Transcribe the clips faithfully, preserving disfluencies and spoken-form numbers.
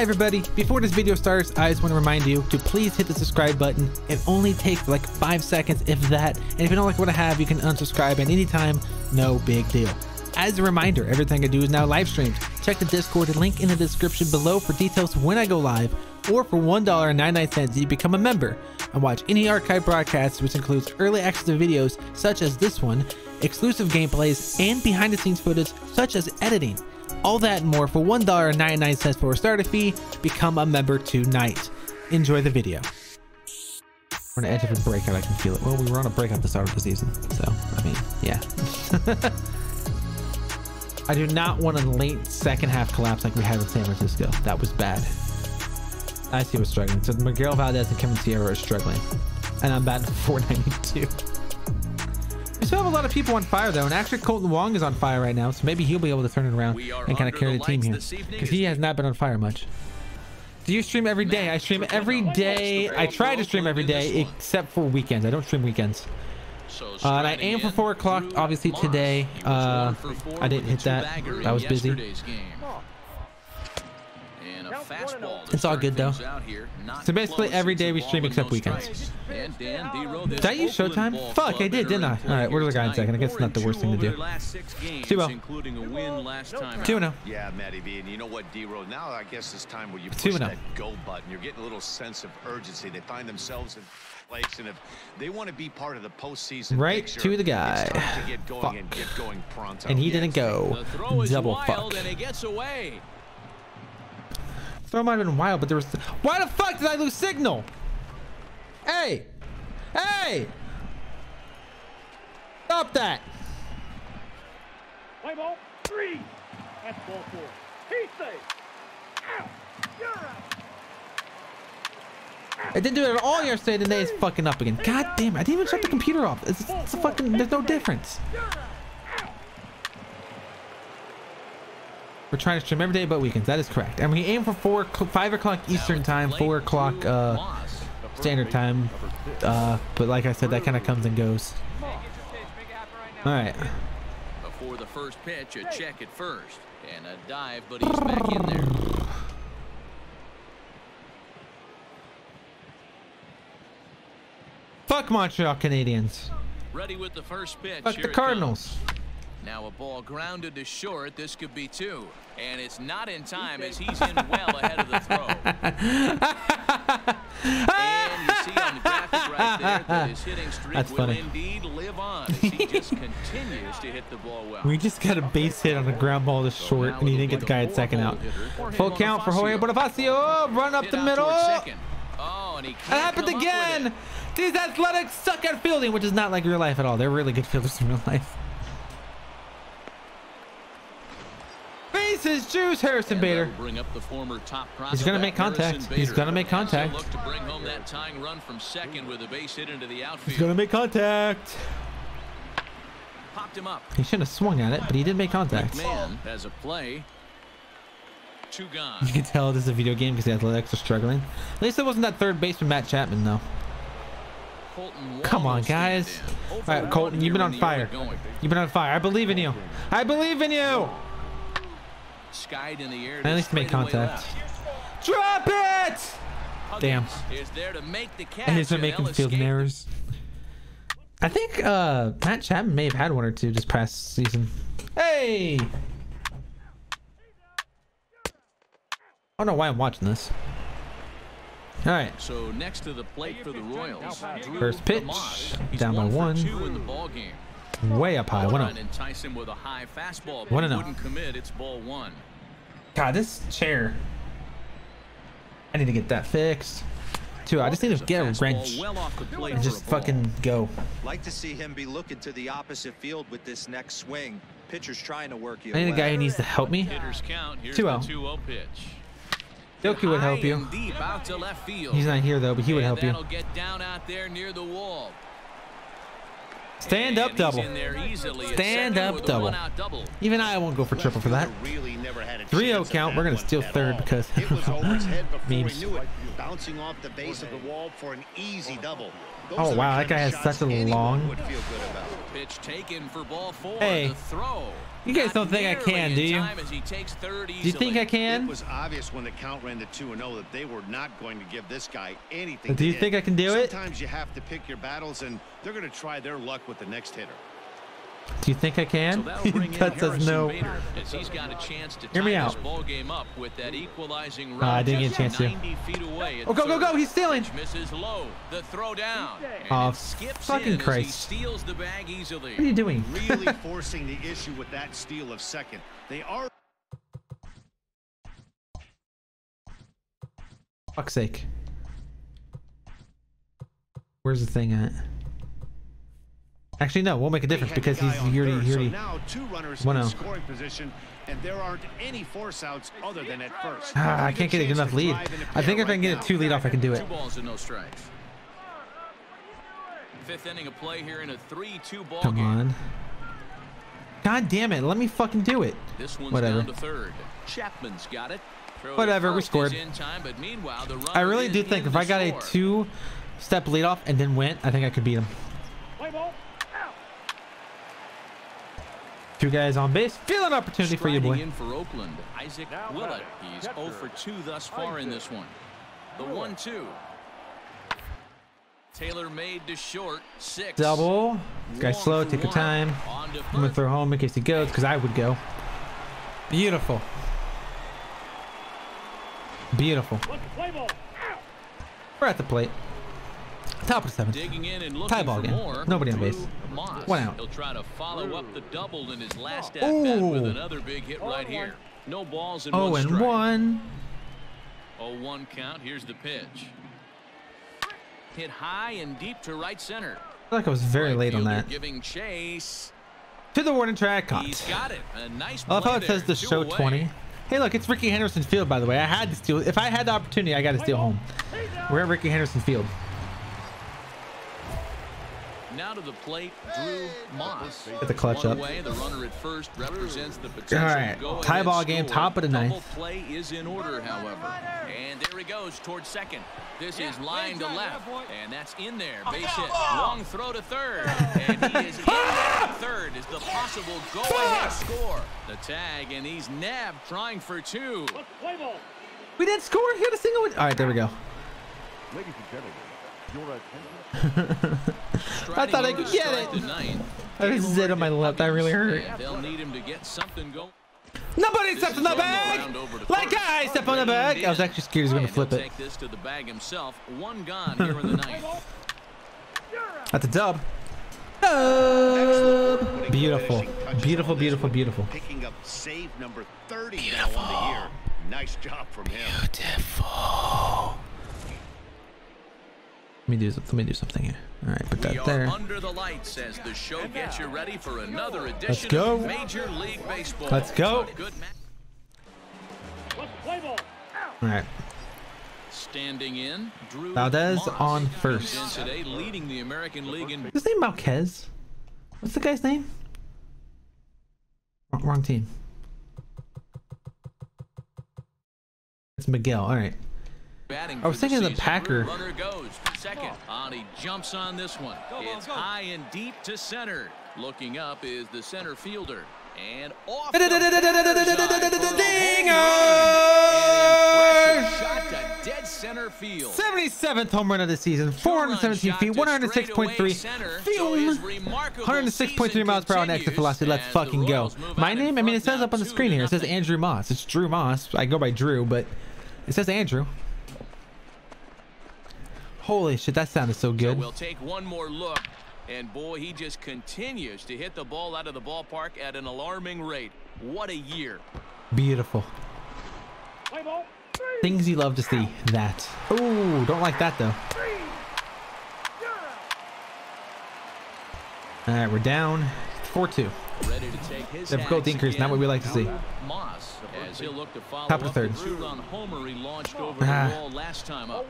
Hi everybody, before this video starts, I just want to remind you to please hit the subscribe button. It only takes like five seconds, if that, and if you don't like what I have, you can unsubscribe at any time, no big deal. As a reminder, everything I do is now live streamed. Check the Discord link in the description below for details when I go live, or for one dollar and ninety-nine cents you become a member and watch any archive broadcasts, which includes early access to videos such as this one, exclusive gameplays, and behind the scenes footage such as editing. All that and more for one dollar and ninety-nine cents for a starter fee. Become a member tonight. Enjoy the video. We're on the edge of a breakout, I can feel it. Well, we were on a breakout at the start of the season, so, I mean, yeah. I do not want a late second half collapse like we had in San Francisco. That was bad. I see what's struggling. So Miguel Valdez and Kevin Sierra are struggling. And I'm batting four ninety-two. We still have a lot of people on fire though, and actually Colton Wong is on fire right now, so maybe he'll be able to turn it around and kind of carry the team here, because he has not been on fire much. Do you stream every day? I stream every day. I try to stream every day except for weekends. I don't stream weekends. Uh, and I aim for four o'clock. Obviously today, uh, I didn't hit that. I was busy. It's all good though. So basically every day we stream except weekends. Did I use Showtime? Fuck, I did, didn't I? Alright, we're the guy in second. I guess it's not the worst thing to do. two oh. two oh. Yeah, Matty B, and you know what, D-Row, now I guess it's time where you push that go button. You're getting a little sense of urgency. They find themselves in place, and if they want to be part of the postseason, right to the guy. Fuck. And he didn't go. Double fuck. And he gets away. Throw might have been wild, but there was... Th Why the fuck did I lose signal? Hey! Hey! Stop that! Play ball three. That's ball four. He safe. Out. You're out. I didn't do it all yesterday. Today is fucking up again. God damn it. I didn't even shut the computer off. It's, it's a fucking... There's no difference. We're trying to stream every day but weekends. That is correct. And we aim for four, five o'clock Eastern time, four o'clock uh, standard time. Uh, but like I said, that kind of comes and goes. All right. Before the first pitch, a check at first and a dive, but he's back in there. Fuck Montreal Canadiens. Ready with the first pitch. Fuck the Cardinals. Now a ball grounded to short. This could be two, and it's not in time as he's in well ahead of the throw. And you see on the graphic right there that his hitting streak will indeed live on as he just continues to hit the ball well. We just got a base hit on a ground ball to short, so and he didn't get the guy at second out. Full count for Jorge Bonifacio. Run up the middle. Oh, and he that happened again. These Athletics suck at fielding, which is not like real life at all. They're really good fielders in real life. This is Drew's Harrison Bader. Bring up the former top prospect, he's going to make contact. He's going to make contact. Look to bring home that tying run from second with a base hit into the outfield. He's going to make contact. Popped him up. He shouldn't have swung at it, but he did make contact. Man has a play. Two gone. You can tell this is a video game because the Athletics are struggling. At least it wasn't that third baseman Matt Chapman though. Come on, guys. All right, Colton, you've been on fire. You've been on fire. I believe in you. I believe in you. Skied in the air. At least make contact. Drop it! Damn. Is there to make the catch, and he's been making fielding errors. I think uh, Matt Chapman may have had one or two this past season. Hey! I don't know why I'm watching this. All right. So next to the plate for the Royals. First pitch. Down by one. Way up high. One up. One up. God, this chair. I need to get that fixed. Too. I just need to get a wrench and just fucking go. Like to see him be looking to the opposite field with this next swing. Pitcher's trying to work you. I need a guy who needs to help me. two oh. Doki would help you. He's not here though, but he would help you. Stand up double. Stand up double. Even I won't go for triple for that. three oh count. We're going to steal third because memes. Oh, wow. That guy has such a long pitch taken for ball four. Hey, the throw. You guys don't think I can, do you? Do you think I can? It was obvious when the count ran to two and oh that they were not going to give this guy anything. Do you think I can do it? Sometimes you have to pick your battles, and they're going to try their luck with the next hitter. Do you think I can? So that says no. Bader, as he's got a chance to Hear me out. Ball game up with that equalizing uh, I didn't get a chance to. Oh, go, go, go. He's stealing. Misses low. The throw down. Oh, fucking Christ. Steals the bag easily. What are you doing? Really forcing the issue with that steal of second. They are. Fuck's sake. Where's the thing at? Actually, no, won't make a difference because he's here to here to one out. Ah, I can't get enough lead. I think if I can get a two lead off, I can do it. Fifth inning of play here in a three two ball game. Come on. God damn it. Let me fucking do it. Whatever. Chapman's got it. Whatever. We scored. I really do think if I got a two step lead off and then went, I think I could beat him. Two guys on base. Feel an opportunity for you, boy. In for Oakland, Isaac Willett. He's oh for two thus far in this one. The one two. Taylor made to short. Six. Double. This guy's slow. Take your time. I'm gonna throw home in case he goes, because I would go. Beautiful. Beautiful. We're at the plate. Top of seven. Digging in and looking tie ball game. Nobody on base. Moss. One out. He'll try to follow up the double in his last at bat with another big hit right here. No balls in one strike. oh and one. oh one count. Here's the pitch. Hit high and deep to right center. I feel like I was very late on that. Giving chase to the warning track. Caught. He's got it. A nice play. I love how it says the show twenty. Hey, look, it's Rickey Henderson Field, by the way. I had to steal. If I had the opportunity, I got to steal home. We're at Rickey Henderson Field. Now to the plate, Drew Moss. Get the clutch up. Away, the runner at first represents the potential. All right, go tie ball game, top of the ninth. Play is in order, however, and there he goes towards second. This yeah, is line to left, and that's in there. Base hit, long throw to third, and he is in there. Third is the possible go-ahead score. The tag, and he's nabbed, trying for two. We didn't score. He had a single. All right, there we go. Ladies and gentlemen, your attention. I thought I could get it. I just did on my left. I really hurt. They'll need him to get something going. Nobody steps on the bag like I step on the bag. I was actually scared he was going to flip it. Take this to the bag himself. One gone here in the ninth. That's a dub. Dub. Beautiful, beautiful, beautiful, beautiful. Picking up save number thirty now on the year. Nice job from him. Beautiful. Let me do let me do something here. All right, put that there. Under the lights as the show gets you ready for another edition. Let's go. Of Major League Baseball. Let's go. All right. Standing in, Drew Valdez on first. Today, leading the American League in. His name Malquez. What's the guy's name? Wrong, wrong team. It's Miguel. All right. I was thinking the, the Packer. Runner goes second. On he jumps on this one. Go, it's go. High and deep to center. Looking up is the center fielder. And off. Dinger! Shot to dead center field. seventy-seventh home run of the season. four hundred seventeen feet. one oh six point three. Film. one oh six point three miles per hour and exit velocity. Let's fucking go. My name? I mean, it says up on the screen here. It says Andrew Moss. It's Drew Moss. I go by Drew, but it says Andrew. Holy shit, that sounded so good. So we'll take one more look, and boy, he just continues to hit the ball out of the ballpark at an alarming rate. What a year. Beautiful. Things you love to see. That. Oh, don't like that though. All right, we're down four two. Ready to take his difficulty increase, not what we like to see. Moss, as he'll look to follow top of the third. Ah.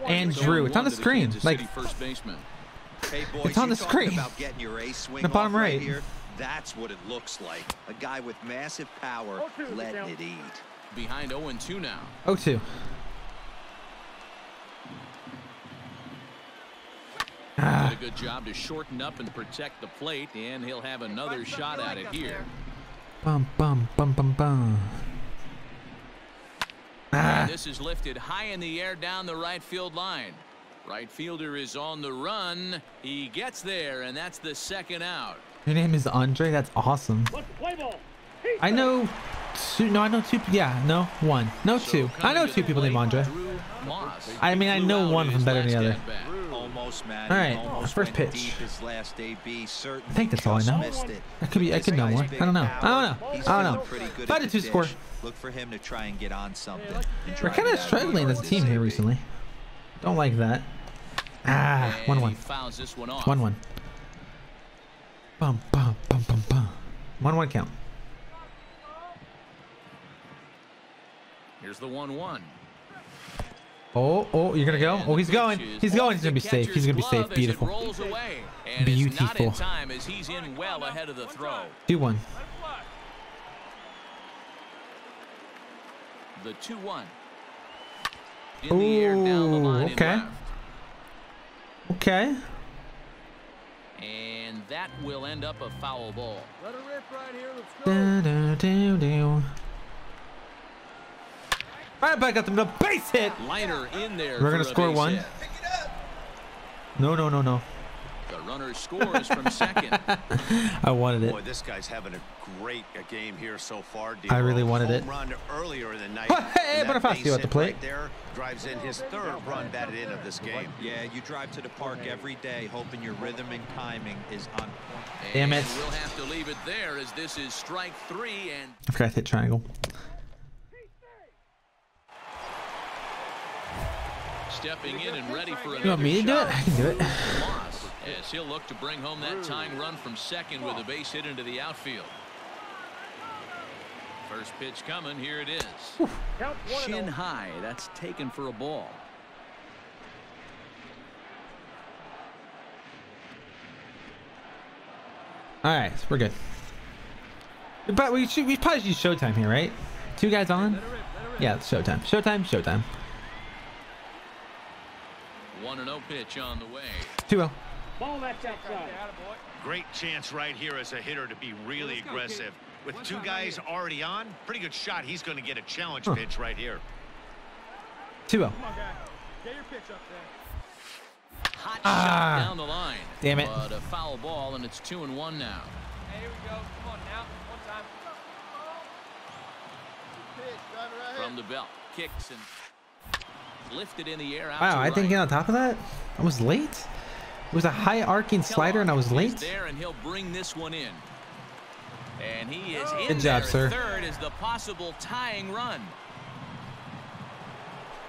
And Drew, it's on the screen. Like, hey boys, it's on the screen. About getting your ace swing the bottom right. right here, that's what it looks like. A guy with massive power, letting it eat. Behind oh and two now. oh two. Ah. Did a good job to shorten up and protect the plate, and he'll have another shot at it here. Bum bum bum bum bum. Ah. This is lifted high in the air down the right field line. Right fielder is on the run. He gets there, and that's the second out. Your name is Andre. That's awesome. I know two. No, I know two. Yeah, no one. No so two. I know two people named Andre. I mean, I know one of them better than the other. Almost, man, all right, first pitch. Last A B, I think that's all I know. I could be. I could know more. I don't know. I don't know. I don't know. Five to two score. Look for him to try and get on something. We're kind of struggling as a team here recently. Don't like that. Ah, one one. One one. Bum bum bum bum bum. One one count. Here's the one one. Oh, oh, you're gonna go. Oh, he's going. He's going. He's gonna be safe. He's gonna be safe. Beautiful. Beautiful. Two one. The two one. Oh, okay. Okay. And that will end up a foul ball. Let her rip right here. Let's go. All right, back at them. The base hit. Liner in there. We're gonna score one. Hit. No, no, no, no. The runner scores from second. I wanted it. Boy, this guy's having a great game here so far. Deal. I really wanted home it. Run earlier in the night. Oh, hey, Bonifacio at the plate. Right there drives in his third run batted in of this game. Yeah, you drive to the park every day hoping your rhythm and timing is on point. Damn it. We'll have to leave it there as this is strike three and. I forgot to hit triangle. Stepping in and ready for another. You want me to do it? I can do it. As he'll look to bring home that tying run from second with a base hit into the outfield. First pitch coming. Here it is. Oof. Shin high. That's taken for a ball. All right, we're good. But we should, we probably should showtime here, right? Two guys on. Let it rip, let it rip. Yeah, it's showtime. Showtime. Showtime. one oh pitch on the way. two oh. Ball that's outside. Great chance right here as a hitter to be really aggressive. With two guys already on, pretty good shot. He's going to get a challenge huh. pitch right here. two oh. Get your pitch up there. Hot ah. shot down the line. Damn it. But a foul ball, and it's two and one now. Hey, here we go. Come on now. One time. Pitch, right from the belt. Kicks and... lifted in the air out wow, I right. didn't get on top of that. I was late. It was a high arcing slider, and I was late. There and he'll bring this one in. And he is in Good job, there. Sir. Third is the possible tying run.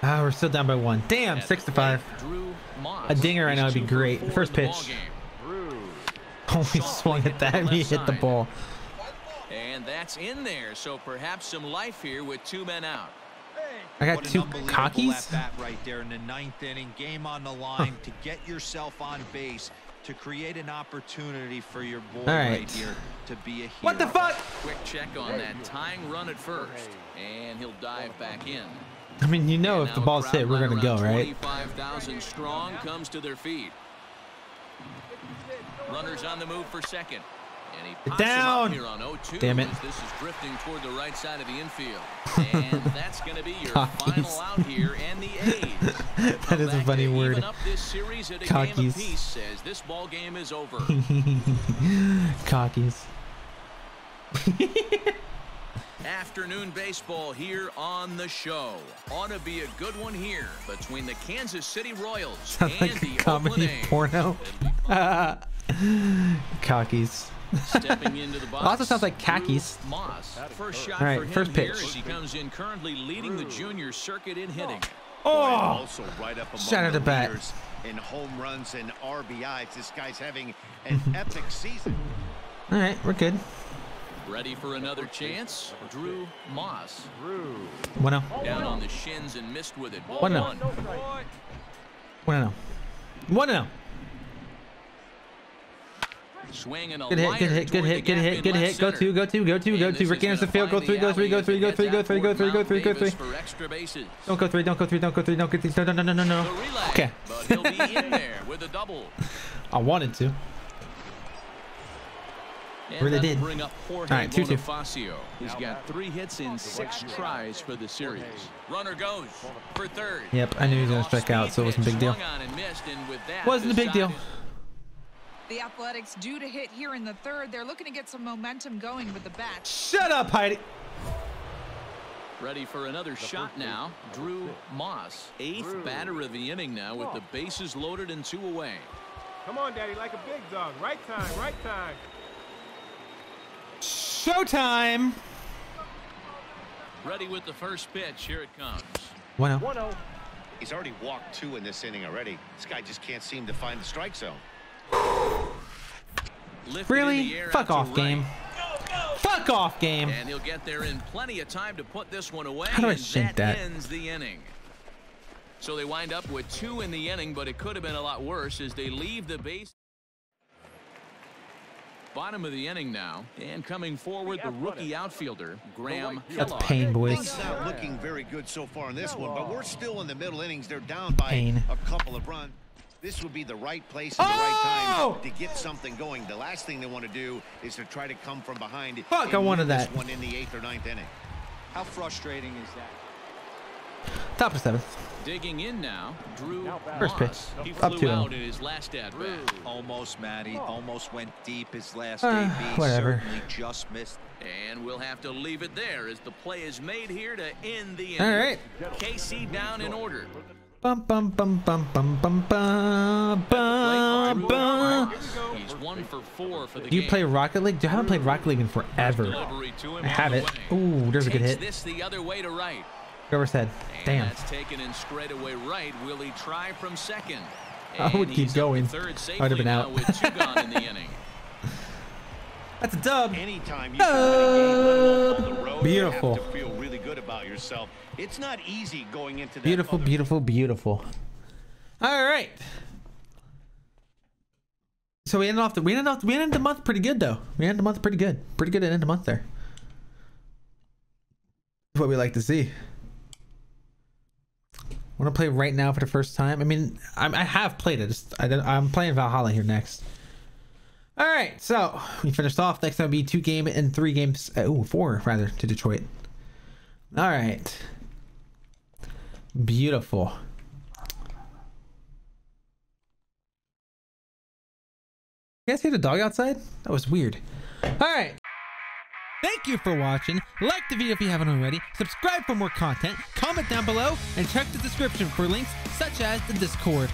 Ah, we're still down by one. Damn, At six to five. Drew Moss. A dinger right now would be great. First pitch. Only swung at that. He hit the ball. And that's in there. So perhaps some life here with two men out. I got two cockies bat right there in the ninth inning, game on the line huh. to get yourself on base to create an opportunity for your boy right. right here to be a hero. What the fuck? Quick check on that tying run at first, and he'll dive back in. I mean, you know, and if the ball's hit, we're gonna go right. twenty-five thousand strong comes to their feet. Runners on the move for second, and he pops down here on oh two. Damn it. This is drifting toward the right side of the infield. And that's going to be your final out here and the A's. That is a funny word. Cockies. Says this ball game is over. Cockies. Afternoon baseball here on the show. Ought to be a good one here between the Kansas City Royals Sounds and like the comedy Oakland porno. Cockies. Stepping into the box. Also sounds like khakis. Moss. First shot All right, for him first pitch. Here as he comes in currently leading the junior circuit in hitting. Oh! oh. Right up Shout out the bat. In home runs and R B Is, this guy's having an epic season. All right, we're good. Ready for another chance? Drew Moss. One oh. Down on the shins and missed with it. One oh. One oh. One oh. Swing and a good hit, good hit, good hit, good hit, good hit. Go two, go two, go two, go two. Rickey Henderson Field. Go three, go three, go three, go three, go three, go three, go three, go three. Don't go three, don't go three, don't go three, don't go three. No, no, no, no, no, no. Okay. I wanted to. Really did. All right, two two. He's got three hits in six tries for the series. Runner goes for third. Yep, I knew he was gonna strike out, so it wasn't a big deal. Wasn't a big deal. The Athletics due to hit here in the third. They're looking to get some momentum going with the bat. Shut up, Heidi. Ready for another shot now. Drew Moss, eighth Drew. batter of the inning now, with the bases loaded and two away. Come on, Daddy, like a big dog. Right time, right time. Showtime. Ready with the first pitch. Here it comes. one oh. He's already walked two in this inning already. This guy just can't seem to find the strike zone. Really? Fuck off, game. Go, go. Fuck off, game. And he'll get there in plenty of time to put this one away. How do I think that ends the inning? So they wind up with two in the inning, but it could have been a lot worse as they leave the base. Bottom of the inning now, and coming forward, the rookie outfielder Graham. That's Painboys. Not looking very good so far in this one, but we're still in the middle innings. They're down by Pain. a couple of runs. This would be the right place and the oh! right time to get something going. The last thing they want to do is to try to come from behind. Fuck, I wanted that. One in the eighth or ninth inning. How frustrating is that? Top of seventh. Digging in now, Drew. First pitch. He flew Up to out him. in his last at bat. Almost, Matty. Almost went deep his last uh, A B. Whatever. Certainly just missed. And we'll have to leave it there as the play is made here to end the inning. All right. K C down in order. Bum bum bum bum bum bum bum bum bum. He's one for four for the game. Do you play Rocket League? I haven't played Rocket League in forever. I have it. Ooh, there's a good hit. This the other way to right. Reverse head. Damn. That's taken in straight away right. Will he try from second? I would keep going. I would have been out. That's a dub. Anytime you dub. Beautiful. You have to feel really good about yourself. It's not easy going into that. Beautiful, beautiful, beautiful. All right. So we ended off the we ended off we ended the month pretty good though. We ended the month pretty good. Pretty good at the end of the month there. That's what we like to see. I want to play right now for the first time. I mean, I'm, I have played it. Just, I, I'm playing Valhalla here next. All right, so we finished off. Next time will be two game and three games. Uh, oh, four rather to Detroit. All right. Beautiful. You guys hear the dog outside? That was weird. All right. Thank you for watching. Like the video if you haven't already. Subscribe for more content. Comment down below and check the description for links such as the Discord.